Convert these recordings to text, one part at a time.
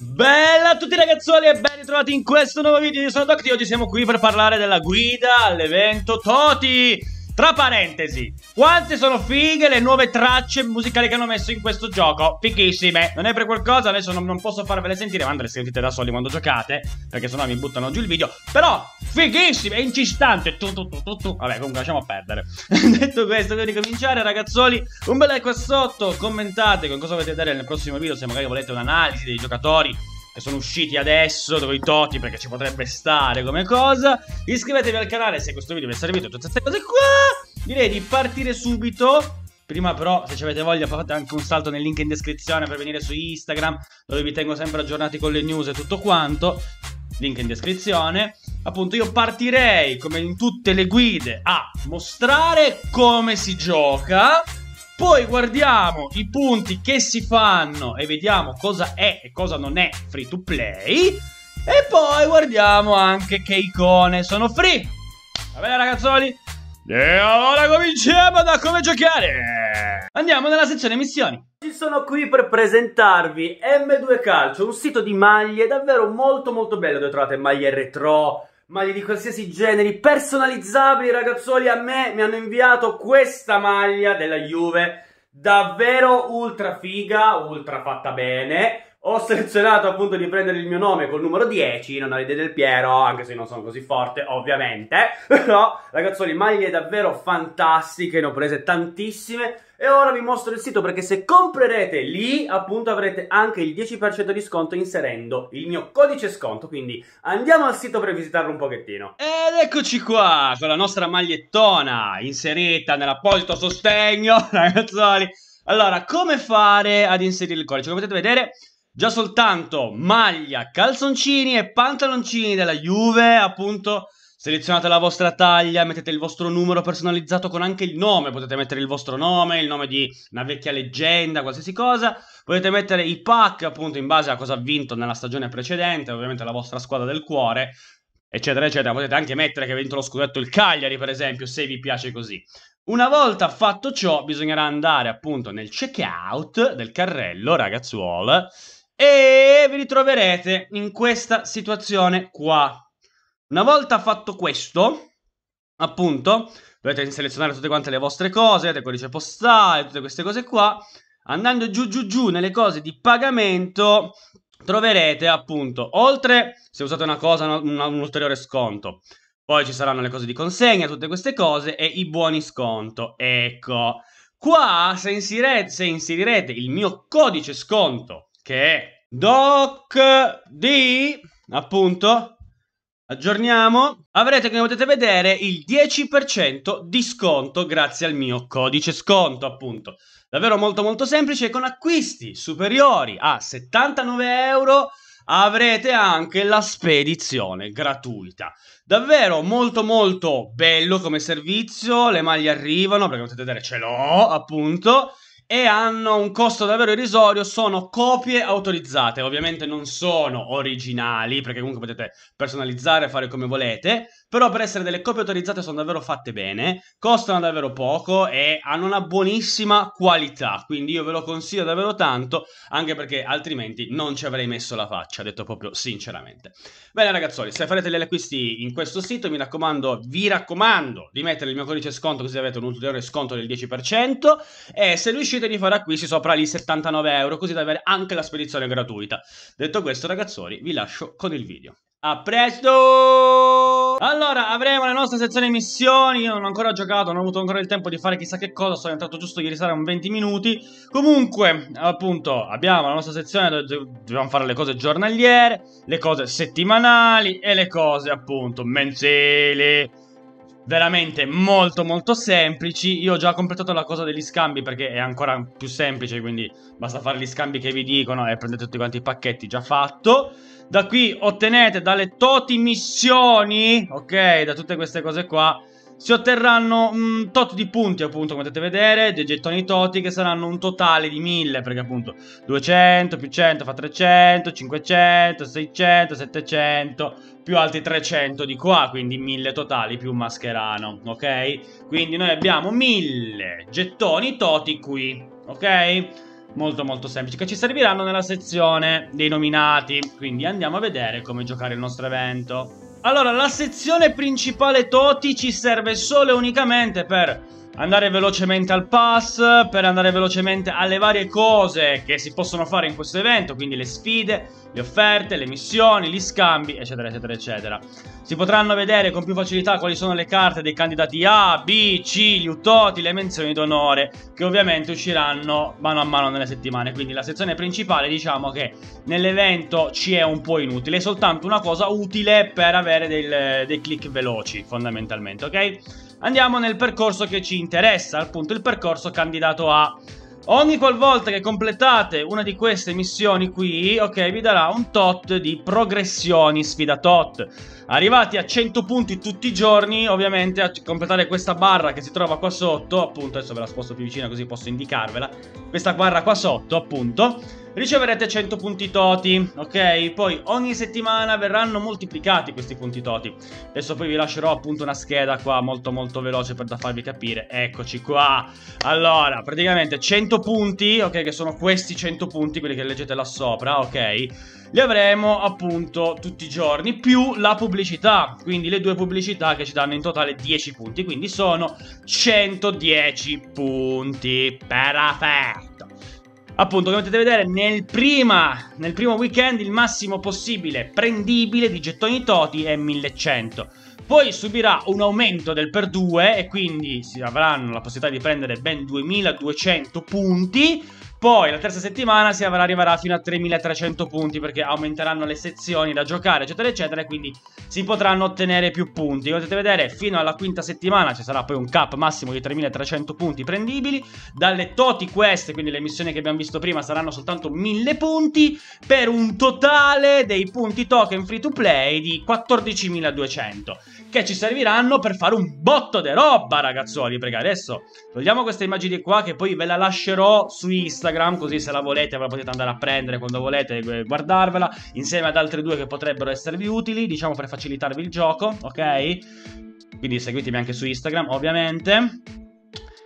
Bella a tutti ragazzuoli e ben ritrovati in questo nuovo video. Io sono Dock-DY e oggi siamo qui per parlare della guida all'evento TOTY. Tra parentesi, quante sono fighe le nuove tracce musicali che hanno messo in questo gioco? Fighissime. Non è per qualcosa, adesso non posso farvele sentire, ma le sentite da soli quando giocate, perché sennò mi buttano giù il video. Però fighissime, è incistante. Vabbè, comunque lasciamo perdere. Detto questo, devo ricominciare ragazzuoli. Un bel like qua sotto, commentate con cosa volete vedere nel prossimo video, se magari volete un'analisi dei giocatori che sono usciti adesso, dove i Toti, perché ci potrebbe stare come cosa. Iscrivetevi al canale se questo video vi è servito, tutte queste cose qua. Direi di partire subito. Prima però, se ci avete voglia, fate anche un salto nel link in descrizione per venire su Instagram, dove vi tengo sempre aggiornati con le news e tutto quanto. Link in descrizione. Appunto, io partirei, come in tutte le guide, a mostrare come si gioca. Poi guardiamo i punti che si fanno e vediamo cosa è e cosa non è free to play. E poi guardiamo anche che icone sono free. Va bene ragazzoli? E allora cominciamo da come giocare. Andiamo nella sezione missioni. Oggi sono qui per presentarvi M2 Calcio, un sito di maglie davvero molto bello, dove trovate maglie retro, maglie di qualsiasi genere, personalizzabili ragazzuoli. A me mi hanno inviato questa maglia della Juve, davvero ultra figa, ultra fatta bene. Ho selezionato appunto di prendere il mio nome col numero 10, non ho l'idea del Piero, anche se non sono così forte ovviamente. Però ragazzuoli, maglie davvero fantastiche, ne ho prese tantissime. E ora vi mostro il sito, perché se comprerete lì, appunto, avrete anche il 10% di sconto inserendo il mio codice sconto. Quindi andiamo al sito per visitarlo un pochettino. Ed eccoci qua, con la nostra magliettona inserita nell'apposito sostegno, ragazzoli. Allora, come fare ad inserire il codice? Come potete vedere, già soltanto maglia, calzoncini e pantaloncini della Juve, appunto. Selezionate la vostra taglia, mettete il vostro numero personalizzato con anche il nome. Potete mettere il vostro nome, il nome di una vecchia leggenda, qualsiasi cosa. Potete mettere i pack, appunto, in base a cosa ha vinto nella stagione precedente, ovviamente la vostra squadra del cuore, eccetera, eccetera. Potete anche mettere che ha vinto lo scudetto il Cagliari, per esempio, se vi piace così. Una volta fatto ciò, bisognerà andare, appunto, nel checkout del carrello, ragazzuolo, e vi ritroverete in questa situazione qua. Una volta fatto questo, appunto, dovete selezionare tutte quante le vostre cose, il codice postale, tutte queste cose qua. Andando giù nelle cose di pagamento troverete, appunto, oltre, se usate una cosa, un ulteriore sconto. Poi ci saranno le cose di consegna, tutte queste cose e i buoni sconto. Ecco, qua se inserirete il mio codice sconto, che è Dock-DY, appunto, aggiorniamo, avrete, come potete vedere, il 10% di sconto grazie al mio codice sconto, appunto. Davvero molto semplice, e con acquisti superiori a 79 € avrete anche la spedizione gratuita. Davvero molto bello come servizio. Le maglie arrivano, perché potete vedere ce l'ho, appunto, e hanno un costo davvero irrisorio, sono copie autorizzate, ovviamente non sono originali, perché comunque potete personalizzare e fare come volete, però per essere delle copie autorizzate sono davvero fatte bene, costano davvero poco e hanno una buonissima qualità, quindi io ve lo consiglio davvero tanto, anche perché altrimenti non ci avrei messo la faccia, detto proprio sinceramente. Bene ragazzoli, se farete gli acquisti in questo sito, vi raccomando di mettere il mio codice sconto, così avete un ulteriore sconto del 10%, e se riuscite di fare acquisti sopra lì 79 €, così da avere anche la spedizione gratuita. Detto questo ragazzoli, vi lascio con il video. A presto! Allora, avremo la nostra sezione missioni. Io non ho ancora giocato, non ho avuto ancora il tempo di fare chissà che cosa, sono entrato giusto ieri sera un 20 minuti. Comunque, appunto, abbiamo la nostra sezione dove dobbiamo fare le cose giornaliere, le cose settimanali e le cose, appunto, mensili. Veramente molto semplici. Io ho già completato la cosa degli scambi, perché è ancora più semplice, quindi basta fare gli scambi che vi dicono e prendete tutti quanti i pacchetti già fatto. Da qui ottenete dalle Toti missioni, ok, da tutte queste cose qua si otterranno un tot di punti, appunto, come potete vedere, dei gettoni Toti, che saranno un totale di 1000, perché appunto 200 più 100 fa 300, 500, 600, 700, più altri 300 di qua, quindi 1000 totali più Mascherano, ok? Quindi noi abbiamo 1000 gettoni Toti qui, ok? molto molto semplici, che ci serviranno nella sezione dei nominati. Quindi andiamo a vedere come giocare il nostro evento. Allora, la sezione principale TOTY ci serve solo e unicamente per andare velocemente al pass, per andare velocemente alle varie cose che si possono fare in questo evento, quindi le sfide, le offerte, le missioni, gli scambi, eccetera eccetera eccetera. Si potranno vedere con più facilità quali sono le carte dei candidati A, B, C, gli utoti, le menzioni d'onore, che ovviamente usciranno mano a mano nelle settimane. Quindi la sezione principale, diciamo che nell'evento ci è un po' inutile, è soltanto una cosa utile per avere dei click veloci, fondamentalmente, ok? Andiamo nel percorso che ci interessa, appunto il percorso candidato A. Ogni qualvolta che completate una di queste missioni qui, ok, vi darà un tot di progressioni sfida tot. Arrivati a 100 punti tutti i giorni, ovviamente a completare questa barra che si trova qua sotto, appunto, adesso ve la sposto più vicina così posso indicarvela, questa barra qua sotto, appunto, riceverete 100 punti TOTY, ok? Poi ogni settimana verranno moltiplicati questi punti TOTY. Adesso poi vi lascerò appunto una scheda qua molto molto veloce per da farvi capire. Eccoci qua. Allora, praticamente 100 punti, ok? Che sono questi 100 punti, quelli che leggete là sopra, ok? Li avremo appunto tutti i giorni, più la pubblicità, quindi le due pubblicità che ci danno in totale 10 punti, quindi sono 110 punti. Perfetto. Appunto, come potete vedere, nel primo weekend il massimo possibile prendibile di gettoni TOTY è 1100. Poi subirà un aumento del per 2 e quindi si avranno la possibilità di prendere ben 2200 punti. Poi la terza settimana si arriverà fino a 3300 punti, perché aumenteranno le sezioni da giocare eccetera eccetera, e quindi si potranno ottenere più punti. Come potete vedere, fino alla quinta settimana ci sarà poi un cap massimo di 3300 punti prendibili. Dalle TOTY quest, quindi le missioni che abbiamo visto prima, saranno soltanto 1000 punti, per un totale dei punti token free to play di 14200, che ci serviranno per fare un botto di roba, ragazzoli. Perché adesso togliamo queste immagini qua, che poi ve la lascerò su Instagram, così se la volete ve la potete andare a prendere quando volete e guardarvela insieme ad altre due che potrebbero esservi utili, diciamo, per facilitarvi il gioco, ok? Quindi seguitemi anche su Instagram, ovviamente,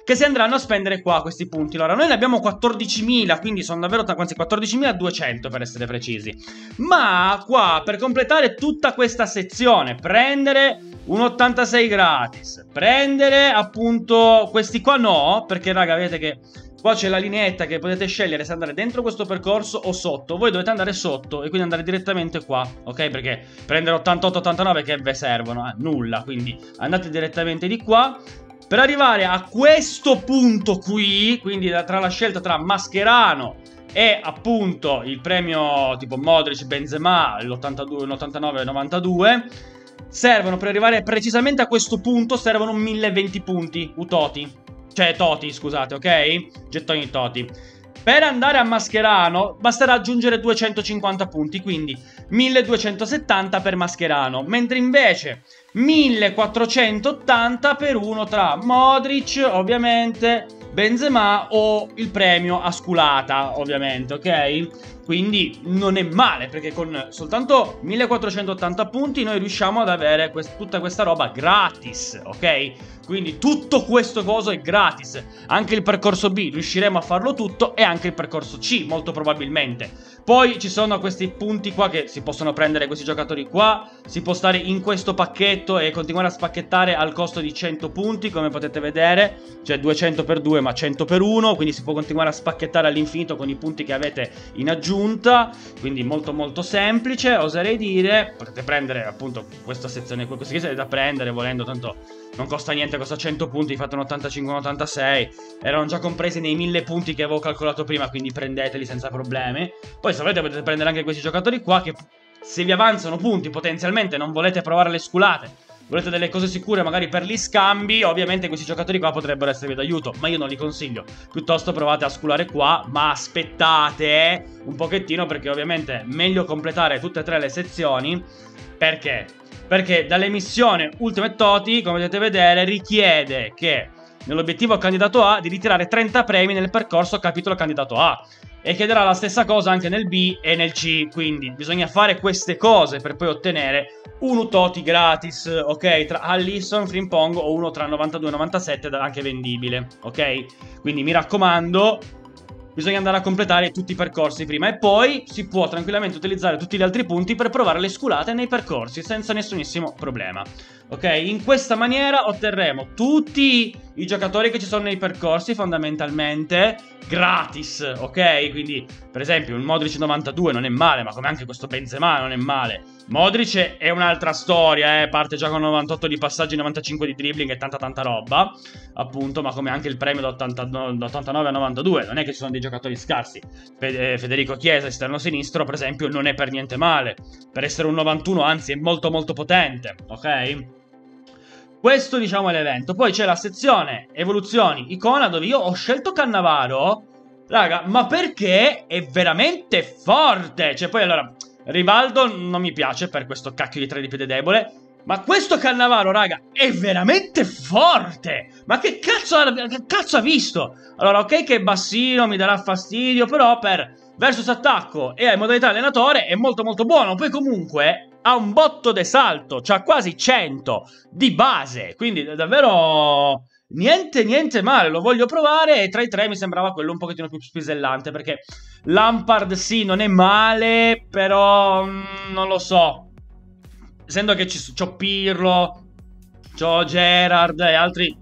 che si andranno a spendere qua questi punti. Allora, noi ne abbiamo 14.000, quindi sono davvero, anzi 14.200 per essere precisi. Ma qua, per completare tutta questa sezione, prendere un 86 gratis, prendere appunto questi qua no, perché raga, vedete che qua c'è la lineetta che potete scegliere se andare dentro questo percorso o sotto. Voi dovete andare sotto e quindi andare direttamente qua, ok? Perché prendere 88-89 che ve servono a nulla, quindi andate direttamente di qua per arrivare a questo punto qui. Quindi tra la scelta tra Mascherano e appunto il premio tipo Modric, Benzema, l'89-92, servono per arrivare precisamente a questo punto, servono 1020 punti utoti. Cioè TOTY, scusate, ok? Gettoni TOTY. Per andare a Mascherano basterà aggiungere 250 punti, quindi 1270 per Mascherano, mentre invece 1480 per uno tra Modric, ovviamente, Benzema o il premio Asculata, ovviamente, ok? Quindi non è male, perché con soltanto 1480 punti noi riusciamo ad avere tutta questa roba gratis, ok? Quindi tutto questo coso è gratis. Anche il percorso B riusciremo a farlo tutto, e anche il percorso C molto probabilmente. Poi ci sono questi punti qua che si possono prendere, questi giocatori qua, si può stare in questo pacchetto e continuare a spacchettare al costo di 100 punti, come potete vedere, cioè 200 per 2 ma 100 per 1, quindi si può continuare a spacchettare all'infinito con i punti che avete in aggiunta. Quindi molto molto semplice, oserei dire. Potete prendere appunto questa sezione, queste chiese da prendere volendo, tanto non costa niente, costa 100 punti, fate un 85, un 86, erano già compresi nei 1000 punti che avevo calcolato prima, quindi prendeteli senza problemi. Poi se volete potete prendere anche questi giocatori qua, che se vi avanzano punti potenzialmente non volete provare le sculate, volete delle cose sicure magari per gli scambi, ovviamente questi giocatori qua potrebbero esservi d'aiuto, ma io non li consiglio. Piuttosto provate a sculare qua, ma aspettate un pochettino, perché ovviamente è meglio completare tutte e tre le sezioni. Perché? Perché dall'emissione Ultimate TOTY, come potete vedere, richiede che nell'obiettivo candidato A di ritirare 30 premi nel percorso capitolo candidato A, e chiederà la stessa cosa anche nel B e nel C. Quindi bisogna fare queste cose per poi ottenere un TOTY gratis, ok? Tra Allison, Frimpong o uno tra 92 e 97 anche vendibile, ok? Quindi mi raccomando, bisogna andare a completare tutti i percorsi prima e poi si può tranquillamente utilizzare tutti gli altri punti per provare le sculate nei percorsi senza nessunissimo problema. Ok, in questa maniera otterremo tutti i giocatori che ci sono nei percorsi fondamentalmente gratis, ok? Quindi per esempio il Modric 92 non è male, ma come anche questo Benzema non è male. Modric è un'altra storia, parte già con 98 di passaggi, 95 di dribbling e tanta roba, appunto, ma come anche il premio da 89 a 92, non è che ci sono dei giocatori scarsi. Federico Chiesa, esterno sinistro, per esempio, non è per niente male, per essere un 91, anzi è molto potente, ok? Questo diciamo è l'evento. Poi c'è la sezione evoluzioni icona dove io ho scelto Cannavaro, raga, ma perché è veramente forte, cioè poi allora... Rivaldo non mi piace per questo cacchio di 3 di piede debole, ma questo Cannavaro, raga, è veramente forte! Ma che cazzo ha visto? Allora, ok che è bassino, mi darà fastidio, però per versus attacco e modalità allenatore è molto buono. Poi comunque ha un botto de salto, c'ha quasi 100 di base, quindi davvero... Niente male, lo voglio provare. E tra i tre mi sembrava quello un pochettino più spisellante, perché Lampard sì, non è male, però non lo so. Essendo che c'ho Pirlo, c'ho Gerard e altri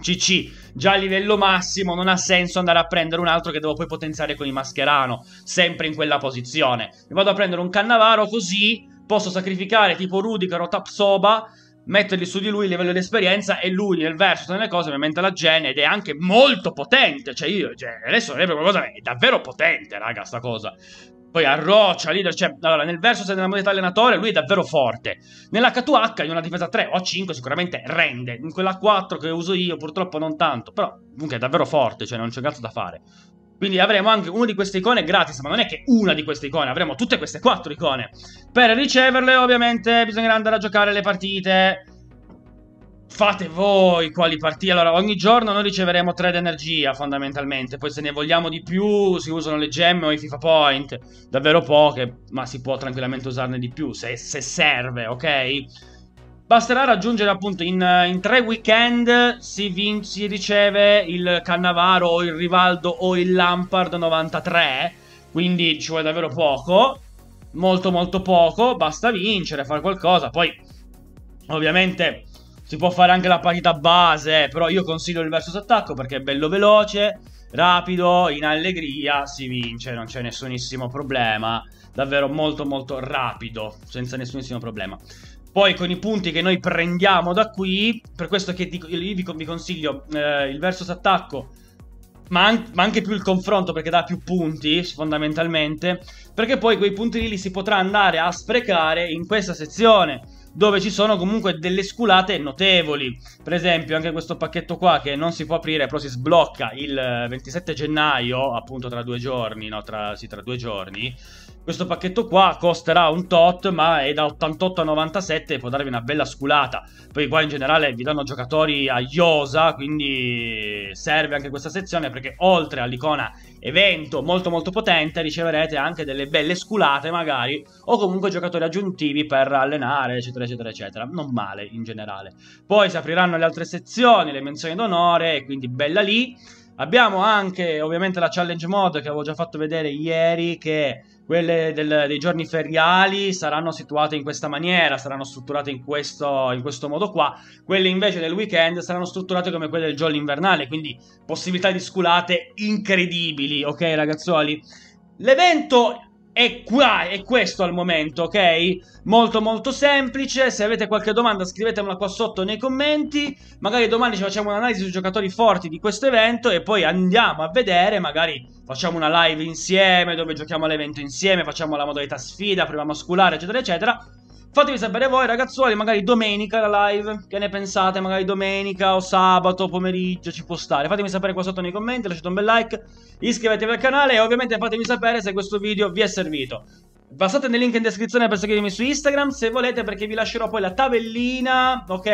CC già a livello massimo, non ha senso andare a prendere un altro che devo poi potenziare con i Mascherano, sempre in quella posizione. Mi vado a prendere un Cannavaro, così posso sacrificare tipo Rudiger o Tapsoba, metterli su di lui il livello di esperienza, e lui nel verso nelle cose ovviamente la gene, ed è anche molto potente, cioè adesso sarebbe qualcosa, è davvero potente, raga, sta cosa. Poi arroccia, leader, cioè, allora nel verso se nella modalità allenatore lui è davvero forte. Nella H2H in una difesa 3 o 5 sicuramente rende, in quella 4 che uso io purtroppo non tanto, però comunque è davvero forte, cioè non c'è cazzo da fare. Quindi avremo anche una di queste icone gratis, ma non è che una di queste icone, avremo tutte queste 4 icone. Per riceverle ovviamente bisognerà andare a giocare le partite. Fate voi quali partite. Allora ogni giorno noi riceveremo 3 d'energia fondamentalmente, poi se ne vogliamo di più si usano le gemme o i FIFA Point, davvero poche, ma si può tranquillamente usarne di più se serve, ok? Basterà raggiungere appunto in 3 weekend si riceve il Cannavaro o il Rivaldo o il Lampard 93, quindi ci vuole davvero poco, molto poco, basta vincere, fare qualcosa. Poi ovviamente si può fare anche la partita base, però io consiglio il versus attacco perché è bello veloce, rapido, in allegria si vince, non c'è nessunissimo problema, davvero molto rapido, senza nessunissimo problema. Poi con i punti che noi prendiamo da qui, per questo che io vi consiglio il versus attacco, ma anche più il confronto, perché dà più punti fondamentalmente, perché poi quei punti lì si potrà andare a sprecare in questa sezione, dove ci sono comunque delle sculate notevoli. Per esempio anche questo pacchetto qua che non si può aprire, però si sblocca il 27 gennaio, appunto tra 2 giorni, no? Tra 2 giorni. Questo pacchetto qua costerà un tot, ma è da 88 a 97, può darvi una bella sculata. Poi qua in generale vi danno giocatori a iosa, quindi serve anche questa sezione, perché oltre all'icona evento molto potente riceverete anche delle belle sculate magari, o comunque giocatori aggiuntivi per allenare, eccetera. Non male in generale. Poi si apriranno le altre sezioni, le menzioni d'onore, quindi bella lì. Abbiamo anche ovviamente la challenge mode che avevo già fatto vedere ieri, che... quelle dei giorni feriali saranno situate in questa maniera, saranno strutturate in questo modo qua. Quelle invece del weekend saranno strutturate come quelle del jolly invernale, quindi possibilità di sculate incredibili, ok ragazzuoli? L'evento è qua, è questo al momento, ok? Molto semplice. Se avete qualche domanda scrivetemela qua sotto nei commenti, magari domani ci facciamo un'analisi sui giocatori forti di questo evento e poi andiamo a vedere, magari... facciamo una live insieme, dove giochiamo all'evento insieme, facciamo la modalità sfida, prima muscolare, eccetera. Fatemi sapere voi, ragazzuoli, magari domenica la live, che ne pensate? Magari domenica o sabato pomeriggio ci può stare. Fatemi sapere qua sotto nei commenti, lasciate un bel like, iscrivetevi al canale e ovviamente fatemi sapere se questo video vi è servito. Passate nel link in descrizione per seguirmi su Instagram, se volete, perché vi lascerò poi la tabellina, ok,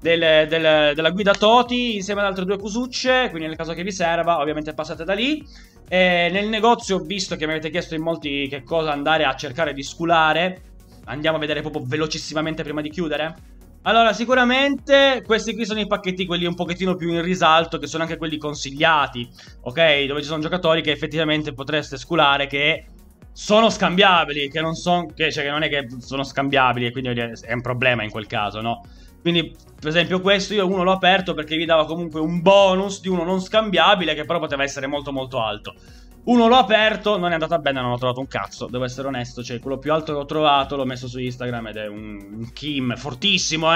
della guida TOTY insieme ad altre 2 cosucce, quindi nel caso che vi serva ovviamente passate da lì. Nel negozio ho visto che mi avete chiesto in molti che cosa andare a cercare di sculare, andiamo a vedere proprio velocissimamente prima di chiudere. Allora, sicuramente questi qui sono i pacchetti, quelli un pochettino più in risalto, che sono anche quelli consigliati, ok? Dove ci sono giocatori che effettivamente potreste sculare che sono scambiabili, che non sono, cioè che non è che sono scambiabili, e quindi è un problema in quel caso, no? Quindi, per esempio, questo io uno l'ho aperto perché vi dava comunque un bonus di uno non scambiabile che però poteva essere molto molto alto. Uno l'ho aperto, non è andata bene, non ho trovato un cazzo, devo essere onesto, cioè quello più alto che ho trovato l'ho messo su Instagram ed è un Kim, fortissimo,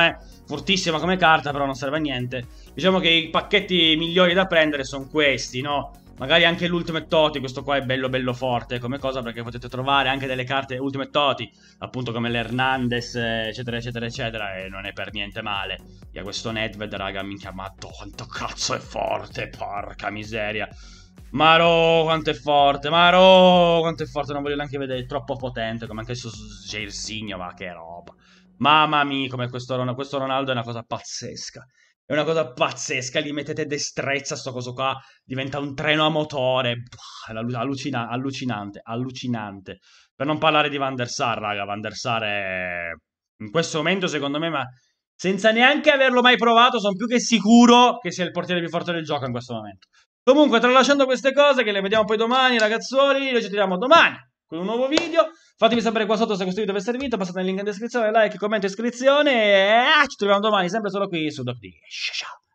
fortissima come carta, però non serve a niente. Diciamo che i pacchetti migliori da prendere sono questi, no? Magari anche l'Ultimate TOTY, questo qua è bello bello forte come cosa, perché potete trovare anche delle carte Ultimate TOTY, appunto come l'Hernandez, eccetera eccetera eccetera, e non è per niente male. E questo Nedved, raga, minchia, ma quanto cazzo è forte, porca miseria. Maro, quanto è forte, Maro, quanto è forte, non voglio neanche vedere, è troppo potente, come anche su Jairzinho, ma che roba. Mamma mia, come questo Ronaldo è una cosa pazzesca. È una cosa pazzesca, gli mettete destrezza, sto coso qua, diventa un treno a motore, allucinante, allucinante. Per non parlare di Van Der Sar, raga, Van Der Sar è... in questo momento, secondo me, ma senza neanche averlo mai provato, sono più che sicuro che sia il portiere più forte del gioco in questo momento. Comunque, tralasciando queste cose, che le vediamo poi domani, ragazzoli, noi ci vediamo domani con un nuovo video. Fatemi sapere qua sotto se questo video vi è servito, passate nel link in descrizione, like, commento, iscrizione, e ci troviamo domani sempre solo qui su Dock-DY. Ciao!